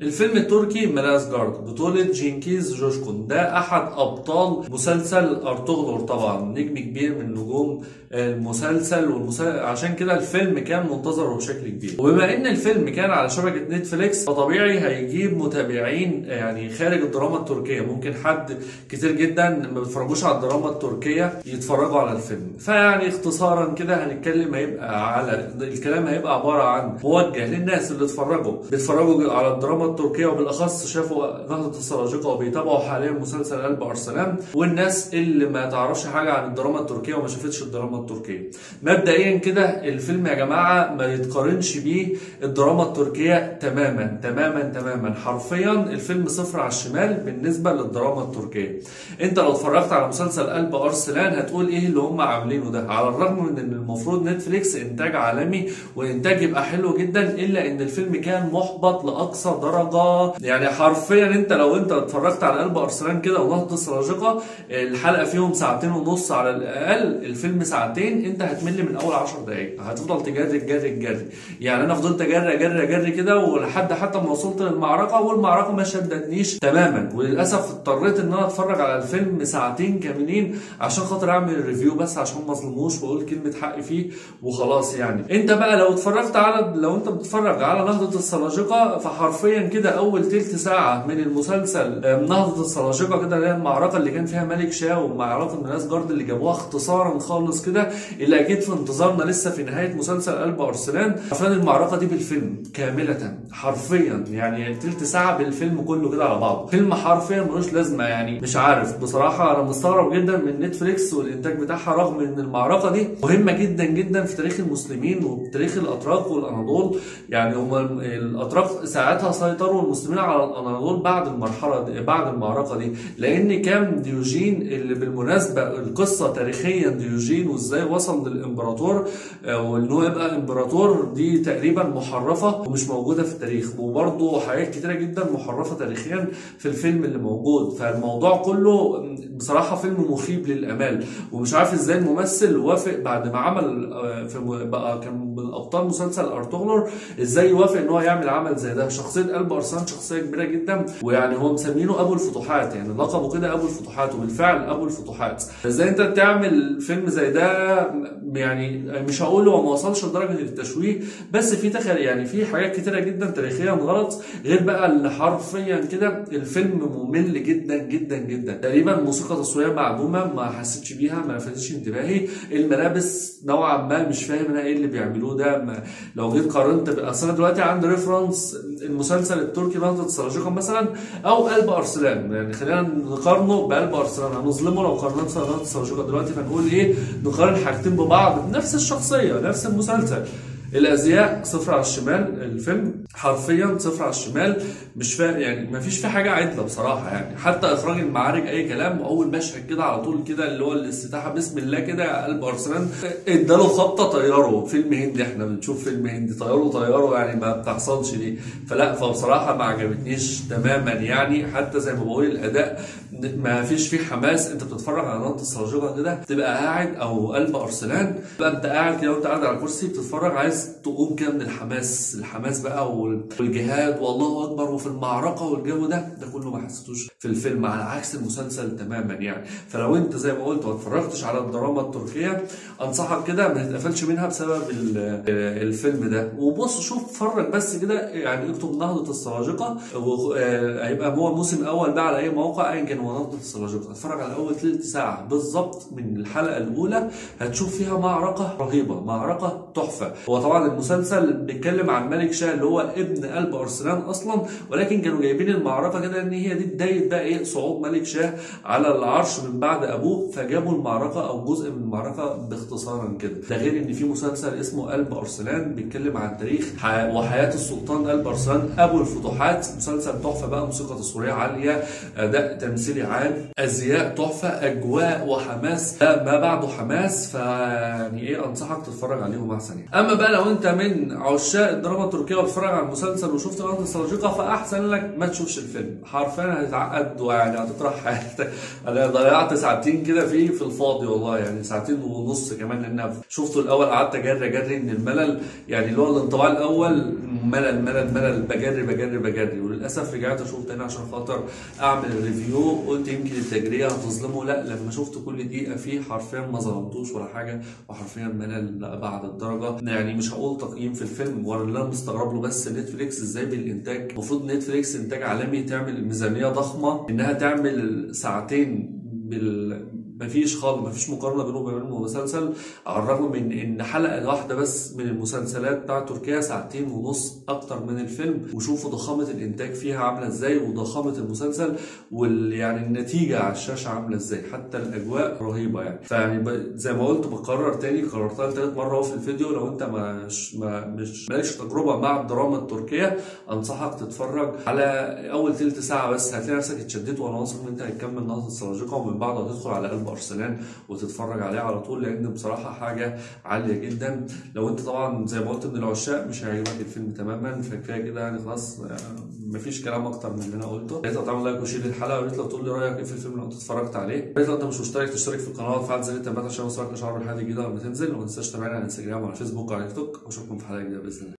الفيلم التركي ملازجارت بطولة جينكيز جوشكون، ده أحد أبطال مسلسل أرطغرل، طبعا نجم كبير من نجوم المسلسل، عشان كده الفيلم كان منتظره بشكل كبير. وبما إن الفيلم كان على شبكة نتفليكس فطبيعي هيجيب متابعين يعني خارج الدراما التركية، ممكن حد كتير جدا ما بيتفرجوش على الدراما التركية يتفرجوا على الفيلم. فيعني اختصارا كده هنتكلم، هيبقى على الكلام هيبقى عبارة عن موجه للناس اللي بيتفرجوا على الدراما التركية وبالاخص شافوا نهضة السلاجقة وبيتابعوا حاليا مسلسل قلب أرسلان، والناس اللي ما تعرفش حاجة عن الدراما التركية وما شافتش الدراما التركية. مبدئيا كده الفيلم يا جماعة ما يتقارنش بيه الدراما التركية تماما تماما تماما، حرفيا الفيلم صفر على الشمال بالنسبة للدراما التركية. انت لو اتفرجت على مسلسل قلب أرسلان هتقول ايه اللي هم عاملينه ده، على الرغم من ان المفروض نتفليكس انتاج عالمي وانتاج يبقى حلو جدا، الا ان الفيلم كان محبط لاقصى درجة. يعني حرفيا انت لو اتفرجت على قلب أرسلان كده ونهضة السلاجقة الحلقة فيهم ساعتين ونص على الأقل، الفيلم ساعتين، انت هتمل من أول 10 دقايق، هتفضل تجري تجري تجري. يعني أنا فضلت أجري أجري أجري كده ولحد حتى ما وصلت للمعركة، والمعركة ما شدتنيش تماما، وللأسف اضطريت إن أنا أتفرج على الفيلم ساعتين كاملين عشان خاطر أعمل ريفيو، بس عشان ما أظلموش وأقول كلمة حق فيه وخلاص. يعني انت بقى لو اتفرجت على لو انت بتتفرج على نهضة السلاجقة فحرفيا كده اول تلت ساعه من المسلسل نهضه السلاجقه كده، اللي هي المعركه اللي كان فيها ملك شاه ومعركه ملازجارت اللي جابوها اختصارا خالص كده، اللي اكيد في انتظارنا لسه في نهايه مسلسل قلب أرسلان عشان المعركه دي بالفيلم كامله حرفيا، يعني تلت ساعه بالفيلم كله كده على بعضه، فيلم حرفيا ملوش لازمه. يعني مش عارف بصراحه، انا مستغرب جدا من نتفليكس والانتاج بتاعها، رغم ان المعركه دي مهمه جدا جدا في تاريخ المسلمين وتاريخ الاتراك والاناضول. يعني هم الاتراك ساعتها سيطروا المسلمين على الاناضول بعد المعركه دي، لان كان ديوجين اللي بالمناسبه القصه تاريخيا ديوجين وازاي وصل للامبراطور وان هو يبقى امبراطور دي تقريبا محرفه ومش موجوده في التاريخ، وبرضه حاجات كتيره جدا محرفه تاريخيا في الفيلم اللي موجود. فالموضوع كله بصراحه فيلم مخيب للامال، ومش عارف ازاي الممثل وافق بعد ما عمل بقى كان من ابطال مسلسل أرطغرل، ازاي وافق ان هو يعمل عمل زي ده. شخصيه قلب أرسلان شخصيه كبيره جدا، ويعني هو مسمينه ابو الفتوحات، يعني لقبه كده ابو الفتوحات، وبالفعل ابو الفتوحات. ازاي انت تعمل فيلم زي ده؟ يعني مش هقول هو ما وصلش لدرجه التشويه، بس في يعني في حاجات كتيره جدا تاريخيا غلط، غير بقى اللي حرفيا كده الفيلم ممل جدا جدا جدا. تقريبا موسيقى تصويريه معدومه، ما حسيتش بيها، ما لفتتش انتباهي. الملابس نوعا ما مش فاهم انا ايه اللي بيعملوه ده. لو جيت قارنت اصل انا دلوقتي عندي ريفرنس المسلسل التركي نهضة السلاجقة مثلا او قلب أرسلان، يعني خلينا نقارنه بقلب أرسلان، هنظلمه لو قارناه بنهضة السلاجقة دلوقتي. فنقول ايه، نقارن حاجتين ببعض، نفس الشخصية نفس المسلسل. الازياء صفر على الشمال، الفيلم حرفيا صفر على الشمال، مش فاهم يعني ما فيش في حاجه عدله بصراحه. يعني حتى اخراج المعارك اي كلام، واول مشهد كده على طول كده اللي هو الاستتاحه بسم الله كده، قلب أرسلان اداله خبطه طياره. فيلم هندي، احنا بنشوف فيلم هندي، طياره يعني ما بتحصلش دي. فلا فبصراحه ما عجبتنيش تماما، يعني حتى زي ما بقول الاداء ما فيش فيه حماس. انت بتتفرج على نهضة السلاجقة كده تبقى قاعد، او قلب أرسلان تبقى انت قاعد كده وانت قاعد على كرسي بتتفرج، عايز تقوم كده من الحماس بقى والجهاد والله اكبر وفي المعركه والجو ده كله ما حسيتوش في الفيلم، على عكس المسلسل تماما. يعني فلو انت زي ما قلت ما اتفرجتش على الدراما التركيه انصحك كده ما تتقفلش منها بسبب الفيلم ده. وبص شوف اتفرج بس كده، يعني اكتب نهضة السلاجقة، هيبقى هو موسم اول بقى على اي موقع ايا كان هو نهضة السلاجقة. اتفرج على اول ثلث ساعه بالظبط من الحلقه الاولى، هتشوف فيها معركه رهيبه، معركه تحفه. هو طبعا المسلسل بيتكلم عن ملك شاه اللي هو ابن قلب أرسلان اصلا، ولكن كانوا جايبين المعركه كده ان هي دي بدايه بقى ايه صعود ملك شاه على العرش من بعد ابوه، فجابوا المعركه او جزء من المعركه باختصارا كده. ده غير ان في مسلسل اسمه قلب أرسلان بيتكلم عن تاريخ وحياه السلطان قلب أرسلان ابو الفتوحات، مسلسل تحفه بقى، موسيقى تصويريه عاليه، اداء تمثيلي عالي، ازياء تحفه، اجواء وحماس، ده ما بعده حماس. فيعني ايه انصحك تتفرج عليهم احسن. يعني اما بقى لو انت من عشاق الدراما التركيه وبتتفرج على المسلسل وشفت نهضة السلاجقة فاحسن لك ما تشوفش الفيلم، حرفيا هتتعقد ويعني هتطرح حياتك. انا ضيعت ساعتين كده فيه في الفاضي والله، يعني ساعتين ونص كمان، لان شفته الاول قعدت اجري ان الملل، يعني اللي هو الانطباع الاول ملل ملل ملل، بجري بجري بجري. وللاسف رجعت اشوف تاني عشان خاطر اعمل ريفيو، قلت يمكن التجريه هتظلمه. لا، لما شفت كل دقيقه فيه حرفيا ما ظلمتوش ولا حاجه، وحرفيا ملل بعد الدرجه. يعني مش هقول تقييم في الفيلم، ولا اللي انا مستغرب له بس نتفليكس ازاي بالانتاج. المفروض نتفليكس انتاج عالمي تعمل ميزانيه ضخمه انها تعمل ساعتين مفيش خالص، مفيش مقارنه بينه وبين المسلسل، على الرغم من ان حلقه واحده بس من المسلسلات بتاع تركيا ساعتين ونص اكتر من الفيلم. وشوفوا ضخامه الانتاج فيها عامله ازاي، وضخامه المسلسل، ويعني النتيجه على الشاشه عامله ازاي، حتى الاجواء رهيبه. يعني زي ما قلت بكرر تاني، كررتها لتالت مره في الفيديو، لو انت مش مالكش تجربه مع الدراما التركيه انصحك تتفرج على اول تلت ساعه بس، هتلاقي نفسك اتشددت، وانا واثق ان انت هتكمل نهضه السلاجقه ومن بعد هتدخل على قلب أرسلان وتتفرج عليه على طول، لان بصراحه حاجه عاليه جدا. لو انت طبعا زي ما قلت من العشاق مش هيعجبك الفيلم تماما، فكفايه كده يعني، خلاص مفيش كلام اكتر من اللي انا قلته. يا ريت تعمل لايك وشير للحلقه، ويا ريت لو تقول لي رايك ايه في الفيلم لو انت اتفرجت عليه. يا ريت لو انت مش مشترك تشترك في القناه وتفعل زر التنبيهات عشان يوصلك اشعار بالحلقه الجديده لما تنزل، وما تنساش تتابعنا على انستجرام وعلى فيسبوك وعلى تيك توك. واشوفكم في حلقه جديده باذن الله.